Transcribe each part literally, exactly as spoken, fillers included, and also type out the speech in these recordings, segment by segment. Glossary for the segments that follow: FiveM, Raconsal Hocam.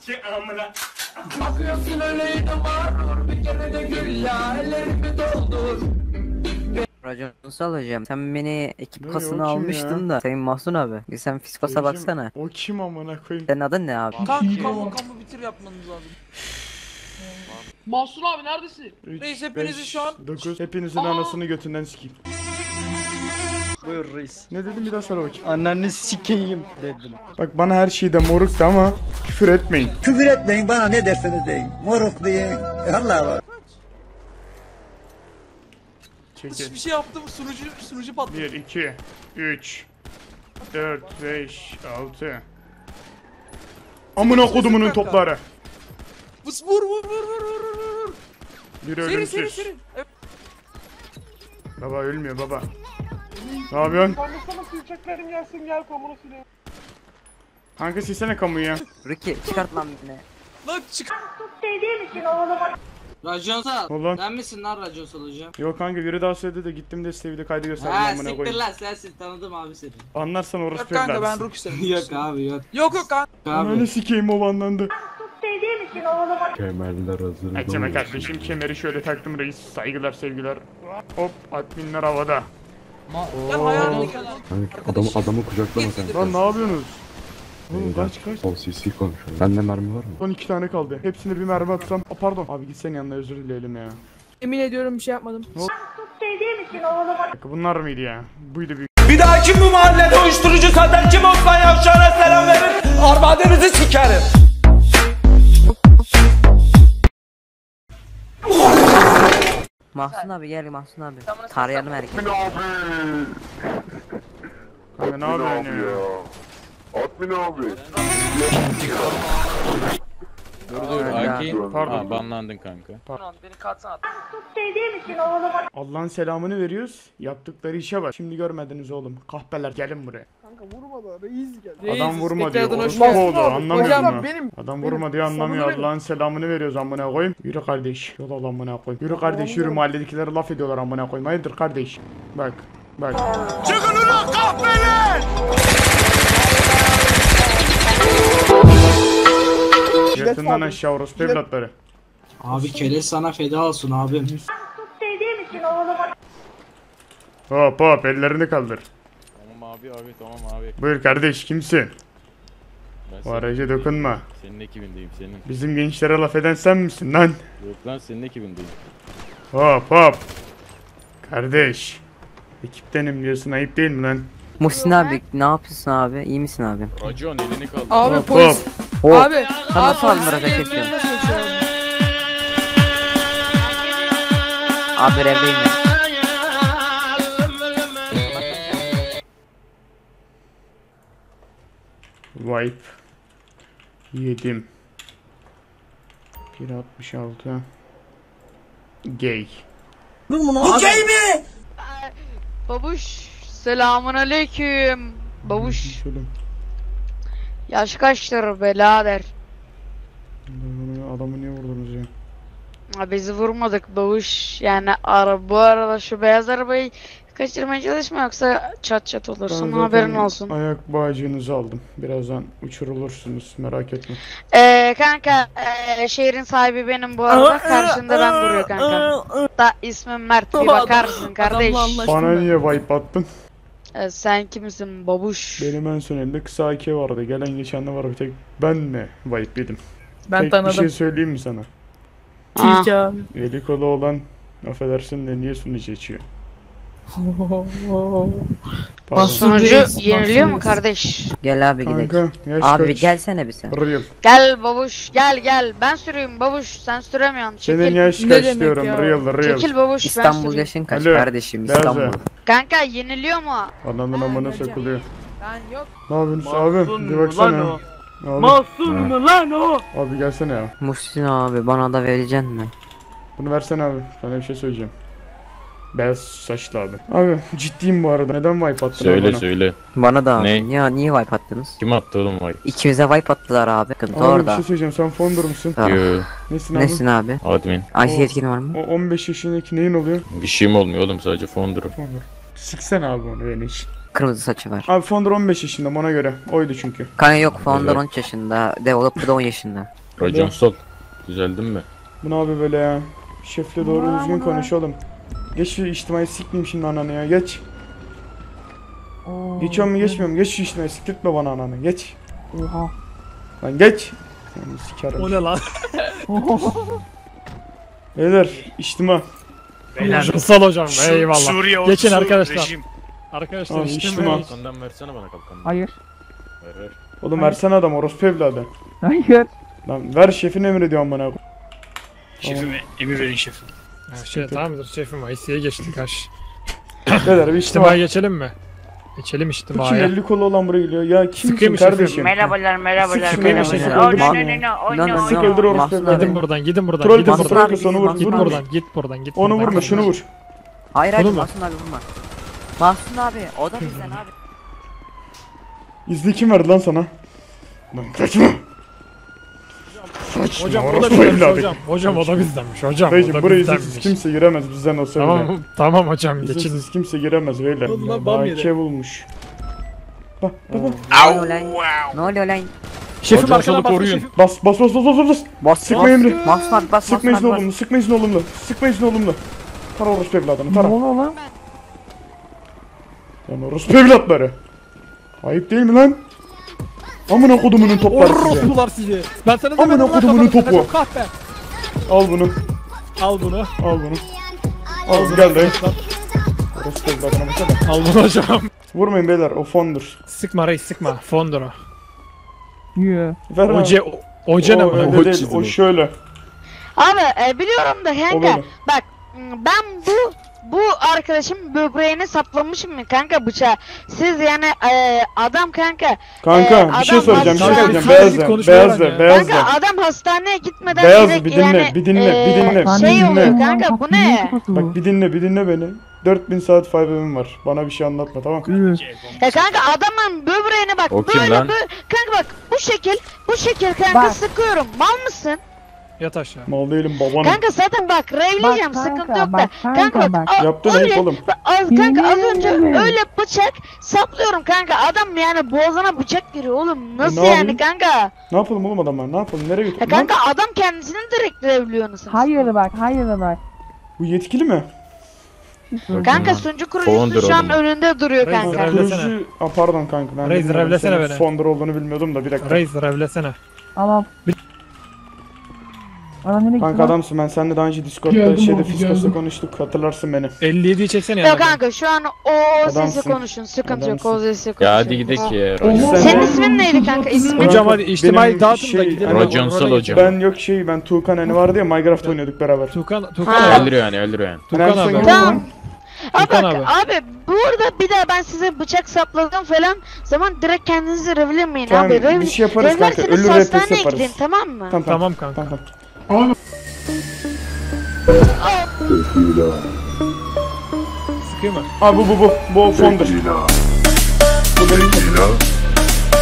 Akçı amına. Bakıyorsun öyle de varur, bir kere de güllerimi doldur. Raconsal Hocam, sen beni ekip ne, kasına almıştın ya? Da Sayın Mahsun abi, bir sen fiskosa baksana. O kim amına koyayım? Senin adın ne abi? Kanka kamu kamu bitir yapmanız lazım. Mahsun abi neredesin? üç, reis hepinizi şu an dokuz, hepinizin aa! Anasını götünden sikeyim. Buyur reis. Ne dedim bir daha sonra bakayım. Ananı sikeyim dedim. Bak bana her şeyde moruktu ama küfür etmeyin. Küfür etmeyin, bana ne derseniz deyin. Moruk deyin. Allah var. Hiçbir şey yaptım, sunucu sunucu patladı. bir iki üç dört beş altı. Amına kodumunun topları. Vur vur vur vur vur vur. Bir ölümsüz. Seri, seri, seri. Evet. Baba ölmüyor baba. Ne yapıyorsun? Kanka silçeklerim gelsin, gel kamunu sileyim. Kanka silsene kamuyu ya. Ricky çıkart lan beni. Lan çık. Tut dediğim için oğluma. Raconsal. Sen misin lan Raconsal Hocam? Yok kanka biri daha söyledi de gittim de Steve'de kaydı gösterdim amına koyayım. Ha siktir lan sensin, tanıdım abi seni. Anlarsan orospu evlarsın. Yok kanka ben Rook istedim. Yok abi yok. Yok yok kanka. Ananı sikeyim o banlandı. Dediğim için oğluma. Kemerler hazır. Açma kardeşim, kemeri şöyle taktım reis. Saygılar sevgiler. Hop adminler havada. Ma ya hayalini kadar. Adam adamı kucaklama sen. Lan ne yapıyorsunuz? Oğlum kaç kaç. O sisi konuşuyor. Bende mermi var mı? Son iki tane kaldı. Hepsini bir mermi atsam. A, pardon. Abi gitsen yanına özür dileyelim ya. Emin ediyorum bir şey yapmadım. Dediğim için oğluma. Bunlar mıydı ya? Buydu büyük. Bir daha kim bu mahallede uyuşturucu satan kim olsa yavşana selam verin. Armadenizi sikerim. Mahsun abi gel, Mahsun abi tarayalım herkese. Admin abi ya. Admin abi. Dur dur A K'in pardon banlandın kanka. Pardon beni katsana. Dediğim için oğlum. Allah'ın selamını veriyoruz. Yaptıkları işe bak. Şimdi görmediniz oğlum. Kahpeler gelin buraya. Kanka vurma da reis gel. Adam vurma diyor. Oğlum anlamıyor mu? Adam vurma diyor anlamıyor. Allah'ın selamını veriyoruz amına koyayım. Yürü kardeş. Yol al amına koyayım. Yürü kardeş yürü, mahalledekilere laf ediyorlar amına koyayım. Hayırdır kardeş? Bak bak. Çıkın ulan kahpeler! Yatından aşağı orospu evlatları. Abi keleş sana feda olsun abim. Dediğim için oğluma. Hop hop ellerini kaldır. Tamam abi abi tamam abi. Buyur kardeş kimsin? O araca dokunma. Senin ekibindeyim senin. Bizim gençlere laf eden sen misin lan? Yok lan senin ekibindeyim. Hop hop. Kardeş. Ekiptenim diyorsun, ayıp değil mi lan? Muhsin abi ne yapıyorsun abi? İyi misin abi? Racon elini kaldır. Abi hop, polis. Hop. O. Abi sana saldıracak kesin. Abi revim. Wipe yedim. bir altmış altı. Gay. Bu gay mi? Babuş selamun aleyküm. Babuş. Yaş kaçtır belader? Adamı niye vurdunuz ya? Abi bizi vurmadık babuş. Yani ara, bu arada şu beyaz arabayı kaçırmaya çalışma yoksa çat çat olursun, haberin olsun. Ayak bağcığınızı aldım. Birazdan uçurulursunuz, merak etme. Eee kanka e, şehrin sahibi benim bu arada. Karşında ben duruyor kanka. Da ismim Mert, bir bakarsın kardeş. Bana niye wipe attın? E, sen kimsin babuş? Benim en son elimde kısa A K vardı. Gelen geçenle var bir tek. Ben mi wipe yedim? Ben tek tanıdım. Bir şey söyleyeyim mi sana? Tilki abi. Eli kolu olan affedersin de niye sunucu içiyor? Sunucu yeniliyor mu kardeş? Gel abi gidelim. Kanka, abi kaç. Gelsene bir sen. Real. Gel babuş gel gel. Ben süreyim babuş, sen süremiyorsun. Çekil. Senin yaş kaç ne diyorum ya? Real real. Çekil babuş, İstanbul yaşın kaç alo. Kardeşim İstanbul. Derze. Kanka yeniliyor mu? Ananın amına sokuluyor. Ben yok. Ne yapıyorsun abi? Bir baksana. Mahsun mu lan o? Abi gelsene ya. Muhsin abi bana da vereceksin mi? Bunu versene abi. Sana bir şey söyleyeceğim. Beyaz saçlı abi. Abi ciddiyim bu arada. Neden wipe attın? Söyle bana? Söyle. Bana da abi. Ne? Ya niye wipe attınız? Kim attı oğlum wipe? İkimize wipe attılar abi. Kız orada. Bir şey söyleyeceğim. Sen founder musun? Yoo. Nesin abi? Nesin abi? Admin. I C yetkin var mı? O on beş yaşındaki neyin oluyor? Bir şeyim olmuyor oğlum, sadece founder'ım. Founder. Siksen abi onu benim için. kırmızı saçı var. Abi Founder on beş yaşında ona göre. Oydu çünkü. Kanka yok, Founder evet. on üç yaşında. Developer da on yaşında. Hocam sol. Düzeldin mi? Bu ne abi böyle ya? Şefle doğru buna, üzgün buna. konuşalım. Geç şu içtimai, sikmeyeyim şimdi ananı ya. Geç. Oo, geçiyor mu geçmiyorum? Geç şu içtimai, siktirtme bana ananı. Geç. Oha. Lan geç. Yani sikerim. O ne lan? Beyler içtima. Beyler Raconsal hocam şu, eyvallah. Geçin arkadaşlar. Rejim. Arkadaşlar içtima. Kalkandan versene bana kalkandan. Hayır. Ver ver. Oğlum hayır. Versene adam orospu evladı. Hayır. Lan ver, şefin emri diyorum bana. Şefime emir verin şefim. Ha, şey, tamamdır şefim, I C'ye geçtik aş. Beyler bir içtima geçelim mi? Geçelim içtimaya. elli kolu olan buraya geliyor. Ya kimsin kardeşim? Merhabalar, merhabalar, merhabalar. No no no no. Sıkıldır orospu. Gidin buradan, gidin buradan. Troll gidin buradan. Git buradan, git buradan, git. Onu vurma, şunu vur. Hayır hayır, Mahsun abi vurma. Mahsun abi, o da bizden abi. İzni kim verdi lan sana? Lan kaçma. Hocam burada bir hocam. Hocam o da bizdenmiş hocam. Beyciğim buraya izinsiz kimse giremez bizden o söyle. Tamam tamam hocam geçin. İzinsiz kimse giremez beyler. Bahçe bulmuş. Bak bak bak. Ne oluyor lan? Şefim arkadan koruyun. Bas bas bas bas bas bas. Bas sıkma emri. Bas bas. Sıkma izin olumlu. Sıkma izin olumlu. Sıkma izin olumlu. Tara orospu evladını tara. Ne oluyor lan? Lan orospu evlatları. Ayıp değil mi lan? Amına kodumunun topları size. Ben sana demedim. Amına kodumunun topu. Kahpe. Al bunu. Al bunu. Al bunu. Al, al gel dayı. Al bunu hocam. Vurmayın beyler, o fondur. Sıkma reis sıkma. Fondur o. Yeah. Oce oce ne o, o, değil, o şöyle. Abi e, biliyorum da kanka. Bak ben bu bu arkadaşım böbreğine saplamışım mı kanka bıçağı? Siz yani e, adam kanka. Kanka e, bir adam şey soracağım, bir şey soracağım. Beyazlı, beyazlı, beyazlı. Kanka adam hastaneye gitmeden beyazlı, direkt bir dinle, yani. Bir dinle, e, bir dinle, şey bir dinle. Şey kanka bu ne? Bak bir dinle, bir dinle beni. dört bin saat five M var. Bana bir şey anlatma tamam mı? Ya kanka adamın böbreğine bak. O böyle böyle. Kanka bak bu şekil, bu şekil kanka bak. Sıkıyorum. Mal mısın? Yat aşağı. Mal değilim babanım. Kanka zaten bak revleyeceğim sıkıntı yok da. Kanka bak. Yaptın ayıp oğlum. Az, kanka az önce öyle bıçak saplıyorum kanka. Adam yani boğazına bıçak giriyor oğlum. Nasıl e, yani kanka? Ne yapalım oğlum adamlar? Ne yapalım? Nereye götürdün? Kanka lan? Adam kendisini direkt revliyorsunuz. Hayır bak, hayır bak. Bu yetkili mi? Kanka sunucu kurucusu şu an önünde duruyor Reis, kanka. Kurucu... Aa, pardon kanka ben Reis, revlesene beni. Fondur olduğunu bilmiyordum da bir dakika. Reis revlesene. Tamam. Kanka adamsın, ben seninle daha önce Discord'da şeyde Fiskos'la konuştuk, hatırlarsın beni. elli yediyi çeksene yanına. Yok kanka şu an o sesi konuşun, sıkıntı yok, o sesi konuşun. Ya hadi gidelim ki. Senin ismin neydi kanka? Hocam hadi içtimai dağıtın da gidelim. Raconsal hocam. Ben yok şey, ben Tuğkan hani vardı ya, Minecraft oynuyorduk beraber. Tuğkan, Tuğkan öldürüyor yani, öldürüyor yani. Tuğkan abi. Tamam. Abi bak abi burada bir daha ben size bıçak sapladım falan zaman direkt kendinizi revlemeyin abi. Tamam bir şey yaparız kanka, ölü repres yaparız. Tamam mı? Tamam kanka. Oğlum. Sıkıyor mu? Aa bu bu bu. Bu fondur.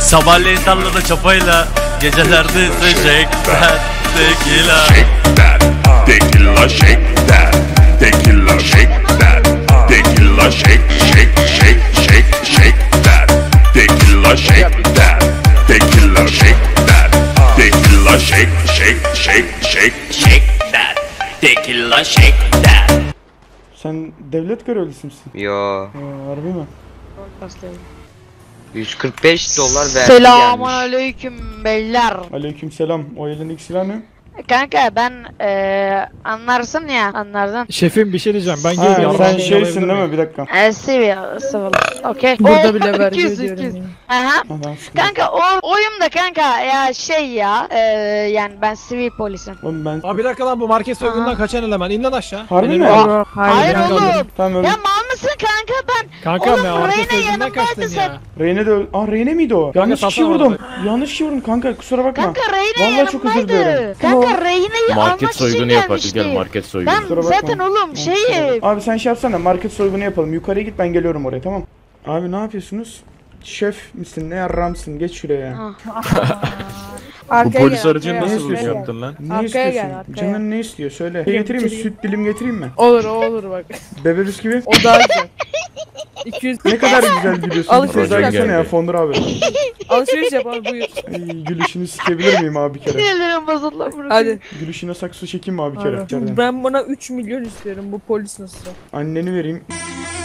Sabahleyin tarlada çapayla, gecelerde ise shake that tequila. Shake that tequila, shake that tequila, shake that tequila, shake shake shake shake shake that tequila, shake that tequila, shake that tequila, shake shake shake shake shake that tequila, shake that. Sen devlet görevlisi misin? Yo. Harbi mi? yüz kırk beş dolar verdi. Selamünaleyküm beyler. Aleykümselam. O elindeki silah ne? Kanka ben eee anlarsın ya, anlardan. Şefim bir şey diyeceğim. Ben geliyorum. Sen şeysin değil mi? Bir dakika. E seviyor. Okey. Burada bile vereceğim. Aha. Kanka o oyumda kanka ya şey ya eee yani ben sivil polisim. Oğlum ben. Abi bir dakika lan, bu market soygundan kaçan eleman. İn lan aşağı. Harbi mi? Hayır oğlum. Tamam. Ya mal mısın kanka ben? Kanka ben market soygundan kaçtım ya. Reyne de ah Reyne miydi o? Yanlış kişi vurdum. Yanlış kişi vurdum kanka, kusura bakma. Kanka Reyne. Vallahi çok özür dilerim. Market soygunu yapacağız, gel market soygunu. Ben zaten oğlum şeyi. Abi sen şey yapsana, market soygunu yapalım. Yukarıya git, ben geliyorum oraya tamam. Abi ne yapıyorsunuz? Şef misin ne yarramsın, geç şuraya. Bu polis aracını nasıl buluyorsun lan? Ne istiyorsun? Canın ne istiyor söyle. Getireyim mi, süt dilim getireyim mi? Olur olur bak. Bebe bisküvi. O daha güzel. iki yüz Ne kadar güzel gülüyorsun. Alışveriş yapsana ya Fondur abi. Alışveriş yap abi, buyur. Ay, gülüşünü sikebilir miyim abi bir kere? Sinirlerim bozuldu. Hadi. Gülüşüne saksı çekeyim mi abi bir kere? Ben bana üç milyon isterim, bu polis nasıl? Anneni vereyim.